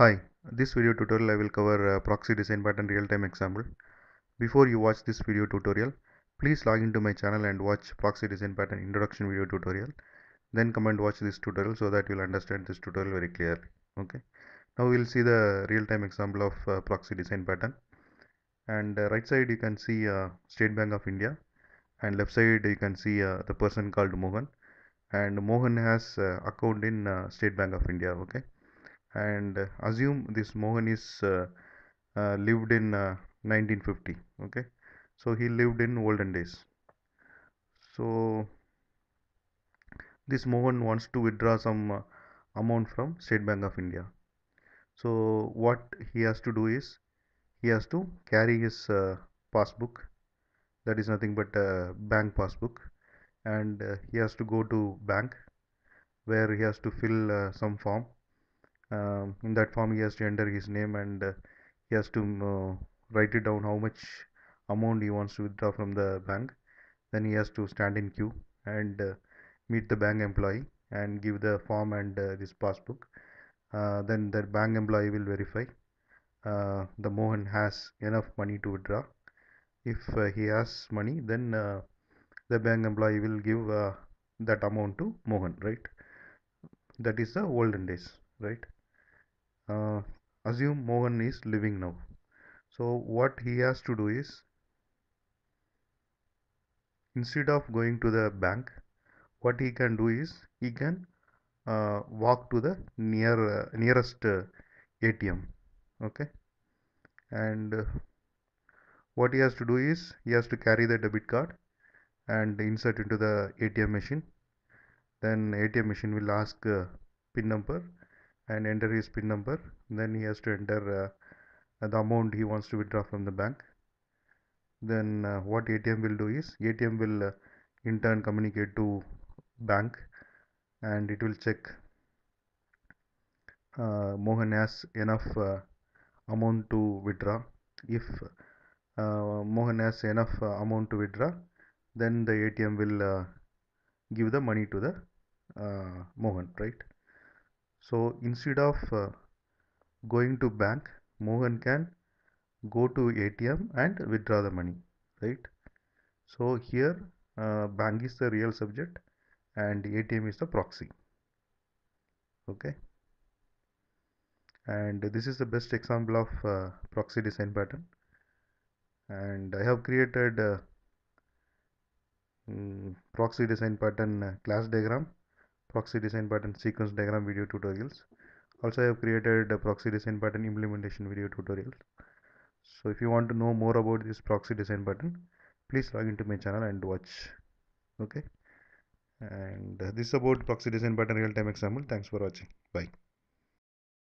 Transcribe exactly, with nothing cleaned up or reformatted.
Hi, this video tutorial I will cover uh, proxy design pattern real-time example. Before you watch this video tutorial, please log into my channel and watch proxy design pattern introduction video tutorial. Then come and watch this tutorial so that you'll understand this tutorial very clearly. Okay. Now we'll see the real-time example of uh, proxy design pattern. And uh, right side you can see uh, State Bank of India, and left side you can see uh, the person called Mohan, and Mohan has uh, account in uh, State Bank of India. Okay. And uh, assume this Mohan is uh, uh, lived in uh, nineteen fifty. Okay, so he lived in olden days. So this Mohan wants to withdraw some uh, amount from State Bank of India. So what he has to do is he has to carry his uh, passbook, that is nothing but a bank passbook, and uh, he has to go to bank where he has to fill uh, some form. Um, in that form he has to enter his name, and uh, he has to uh, write it down how much amount he wants to withdraw from the bank. Then he has to stand in queue and uh, meet the bank employee and give the form and uh, this passbook. Uh, then the bank employee will verify uh, the Mohan has enough money to withdraw. If uh, he has money, then uh, the bank employee will give uh, that amount to Mohan, right? That is the olden days, right? Uh, assume Mohan is living now. So what he has to do is, instead of going to the bank, what he can do is he can uh, walk to the near uh, nearest uh, A T M. Okay, and uh, what he has to do is he has to carry the debit card and insert into the A T M machine. Then A T M machine will ask uh, PIN number, and enter his PIN number. Then he has to enter uh, the amount he wants to withdraw from the bank. Then uh, what A T M will do is A T M will uh, in turn communicate to bank, and it will check uh, Mohan has enough uh, amount to withdraw. If uh, Mohan has enough uh, amount to withdraw, then the A T M will uh, give the money to the uh, Mohan, right? So instead of uh, going to bank, Mohan can go to A T M and withdraw the money, right? So here uh, bank is the real subject and A T M is the proxy. Okay, and this is the best example of uh, proxy design pattern, and I have created uh, um, proxy design pattern class diagram, proxy design pattern sequence diagram video tutorials. Also I have created a proxy design pattern implementation video tutorial. So if you want to know more about this proxy design pattern, please log into my channel and watch. Okay, and this is about proxy design pattern real-time example. Thanks for watching. Bye.